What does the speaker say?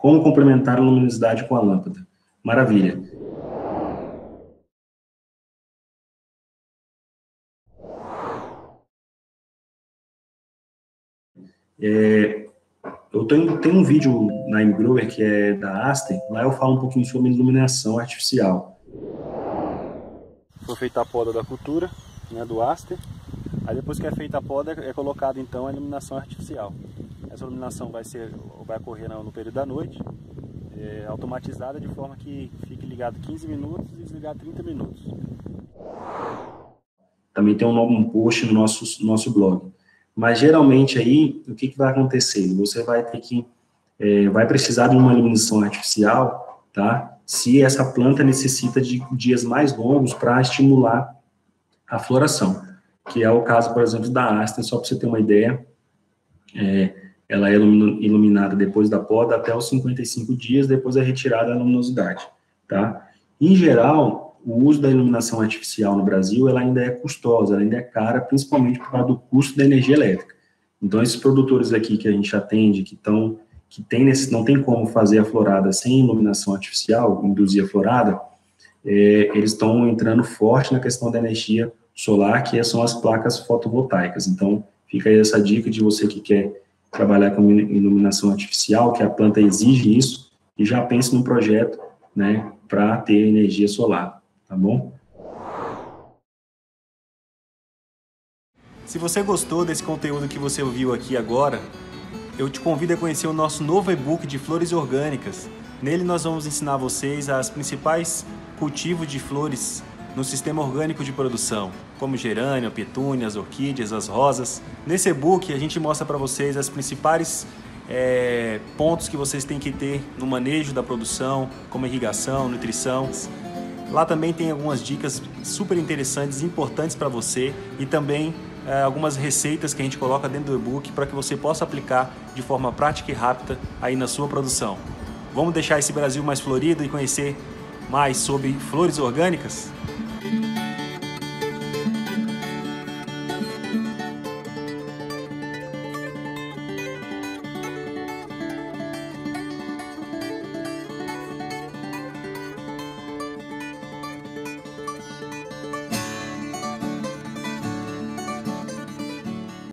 Como complementar a luminosidade com a lâmpada? Maravilha. Eu tenho um vídeo na ImGrower que é da Aster, lá eu falo um pouquinho sobre iluminação artificial. Foi feita a poda da cultura, né, do Aster. Aí depois que é feita a poda, é colocada então a iluminação artificial. Essa iluminação vai ocorrer no período da noite, automatizada de forma que fique ligado 15 minutos e desligado 30 minutos. Também tem um post no nosso blog. Mas geralmente aí, o que vai acontecer? Você vai ter que, vai precisar de uma iluminação artificial, tá? Se essa planta necessita de dias mais longos para estimular a floração, que é o caso, por exemplo, da Aster, só para você ter uma ideia, ela é iluminada depois da poda até os 55 dias, depois é retirada a luminosidade, tá? Em geral, o uso da iluminação artificial no Brasil, ela ainda é custosa, ela ainda é cara, principalmente por causa do custo da energia elétrica. Então, esses produtores aqui que a gente atende, não tem como fazer a florada sem iluminação artificial, induzir a florada, eles estão entrando forte na questão da energia solar, que são as placas fotovoltaicas. Então, fica aí essa dica de você que quer trabalhar com iluminação artificial, que a planta exige isso, e já pense num projeto, né, para ter energia solar. Tá bom? Se você gostou desse conteúdo que você ouviu aqui agora, eu te convido a conhecer o nosso novo e-book de flores orgânicas. Nele nós vamos ensinar vocês as principais cultivos de flores no sistema orgânico de produção, como gerânio, petúnias, orquídeas, as rosas. Nesse e-book a gente mostra para vocês as principais pontos que vocês têm que ter no manejo da produção, como irrigação, nutrição. Lá também tem algumas dicas super interessantes e importantes para você e também algumas receitas que a gente coloca dentro do e-book para que você possa aplicar de forma prática e rápida aí na sua produção. Vamos deixar esse Brasil mais florido e conhecer mais sobre flores orgânicas?